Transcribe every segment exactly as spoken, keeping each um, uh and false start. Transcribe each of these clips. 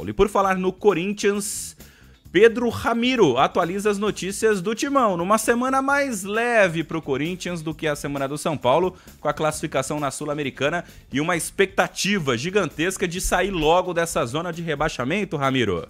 Paulo. E por falar no Corinthians, Pedro Ramiro atualiza as notícias do Timão, numa semana mais leve para o Corinthians do que a semana do São Paulo, com a classificação na Sul-Americana e uma expectativa gigantesca de sair logo dessa zona de rebaixamento, Ramiro.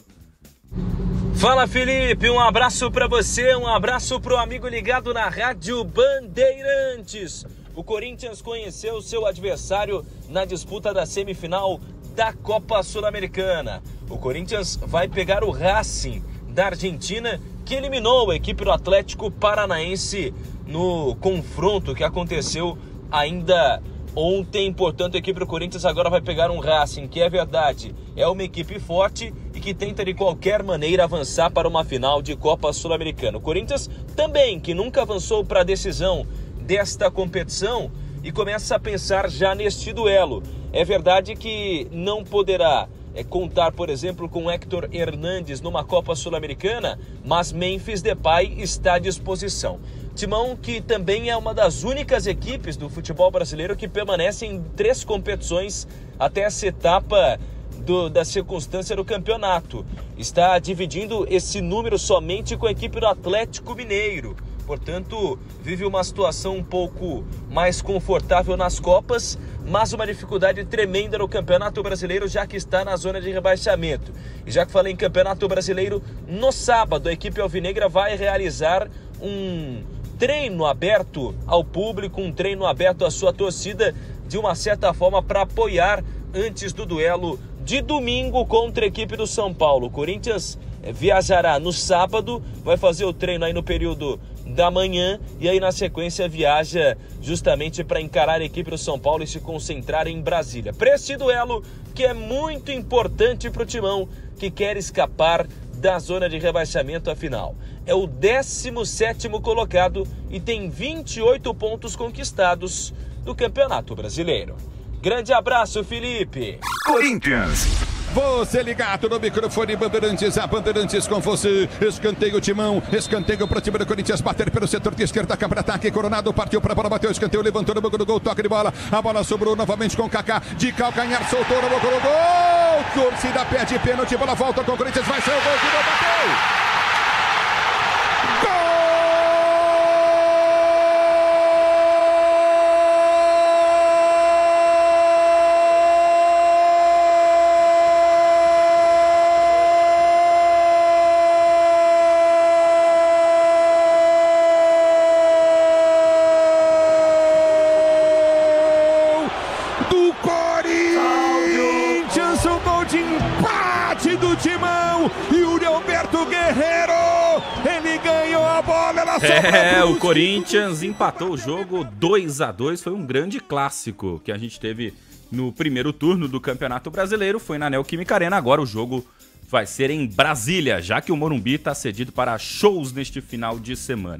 Fala, Felipe, um abraço para você, um abraço para o amigo ligado na Rádio Bandeirantes. O Corinthians conheceu seu adversário na disputa da semifinal da Copa Sul-Americana. O Corinthians vai pegar o Racing da Argentina, que eliminou a equipe do Atlético Paranaense no confronto que aconteceu ainda ontem. Portanto, a equipe do Corinthians agora vai pegar um Racing, que é verdade, é uma equipe forte e que tenta de qualquer maneira avançar para uma final de Copa Sul-Americana. O Corinthians também, que nunca avançou para a decisão desta competição, e começa a pensar já neste duelo. É verdade que não poderá é, contar, por exemplo, com Héctor Hernandes numa Copa Sul-Americana, mas Memphis Depay está à disposição. Timão, que também é uma das únicas equipes do futebol brasileiro que permanece em três competições até essa etapa do, da circunstância do campeonato. Está dividindo esse número somente com a equipe do Atlético Mineiro. Portanto, vive uma situação um pouco mais confortável nas Copas, mas uma dificuldade tremenda no Campeonato Brasileiro, já que está na zona de rebaixamento. E já que falei em Campeonato Brasileiro, no sábado a equipe alvinegra vai realizar um treino aberto ao público, um treino aberto à sua torcida, de uma certa forma para apoiar antes do duelo de domingo contra a equipe do São Paulo. O Corinthians viajará no sábado, vai fazer o treino aí no período da manhã e aí na sequência viaja justamente para encarar a equipe do São Paulo e se concentrar em Brasília para esse duelo que é muito importante para o Timão, que quer escapar da zona de rebaixamento. Afinal, é o décimo sétimo colocado e tem vinte e oito pontos conquistados no Campeonato Brasileiro. Grande abraço, Felipe. Corinthians. Você ligado no microfone Bandeirantes, a Bandeirantes com você. Escanteio Timão, escanteio para o time do Corinthians bater pelo setor de esquerda, contra-ataque. Coronado partiu para a bola, bateu escanteio, levantou no banco do gol, toque de bola. A bola sobrou novamente com o Kaká, de calcanhar, soltou no banco do gol. Torcida pede pênalti, bola volta com o Corinthians, vai ser o gol, de novo, bateu. É, o Corinthians empatou o jogo dois a dois, foi um grande clássico que a gente teve no primeiro turno do Campeonato Brasileiro, foi na Neo Química Arena, agora o jogo vai ser em Brasília, já que o Morumbi está cedido para shows neste final de semana.